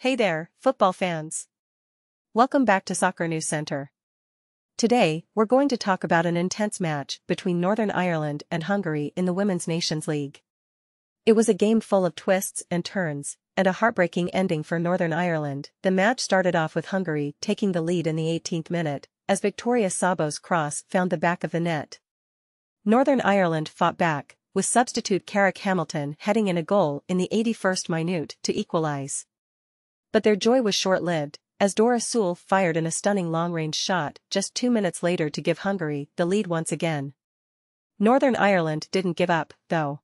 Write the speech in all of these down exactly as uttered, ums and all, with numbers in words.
Hey there, football fans. Welcome back to Soccer News Center. Today, we're going to talk about an intense match between Northern Ireland and Hungary in the Women's Nations League. It was a game full of twists and turns, and a heartbreaking ending for Northern Ireland. The match started off with Hungary taking the lead in the eighteenth minute, as Victoria Szabó's cross found the back of the net. Northern Ireland fought back, with substitute Caragh Hamilton heading in a goal in the eighty-first minute to equalise. But their joy was short-lived, as Dora Sule fired in a stunning long-range shot just two minutes later to give Hungary the lead once again. Northern Ireland didn't give up, though.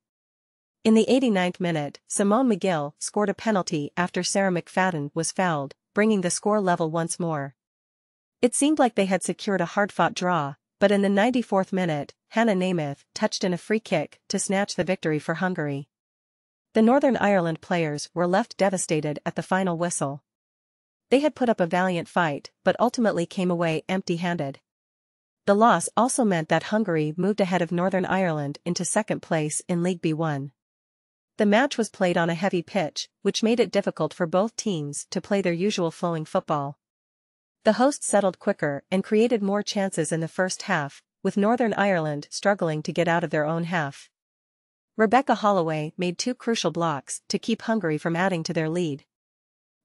In the eighty-ninth minute, Simone Magill scored a penalty after Sarah McFadden was fouled, bringing the score level once more. It seemed like they had secured a hard-fought draw, but in the ninety-fourth minute, Hanna Nemeth touched in a free kick to snatch the victory for Hungary. The Northern Ireland players were left devastated at the final whistle. They had put up a valiant fight, but ultimately came away empty-handed. The loss also meant that Hungary moved ahead of Northern Ireland into second place in League B one. The match was played on a heavy pitch, which made it difficult for both teams to play their usual flowing football. The hosts settled quicker and created more chances in the first half, with Northern Ireland struggling to get out of their own half. Rebecca Holloway made two crucial blocks to keep Hungary from adding to their lead.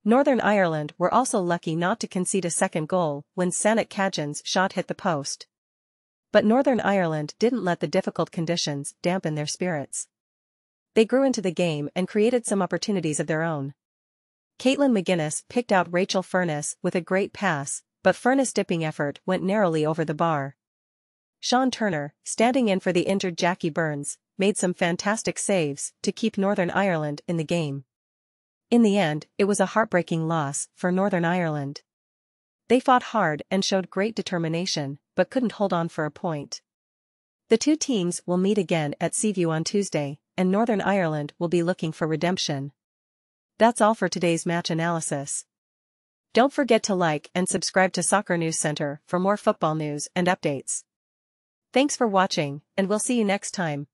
Northern Ireland were also lucky not to concede a second goal when Seanach Cajan's shot hit the post. But Northern Ireland didn't let the difficult conditions dampen their spirits. They grew into the game and created some opportunities of their own. Kaitlyn McGuinness picked out Rachel Furness with a great pass, but Furness' dipping effort went narrowly over the bar. Sean Turner, standing in for the injured Jackie Burns, made some fantastic saves to keep Northern Ireland in the game. In the end, it was a heartbreaking loss for Northern Ireland. They fought hard and showed great determination, but couldn't hold on for a point. The two teams will meet again at Seaview on Tuesday, and Northern Ireland will be looking for redemption. That's all for today's match analysis. Don't forget to like and subscribe to Soccer News Center for more football news and updates. Thanks for watching, and we'll see you next time.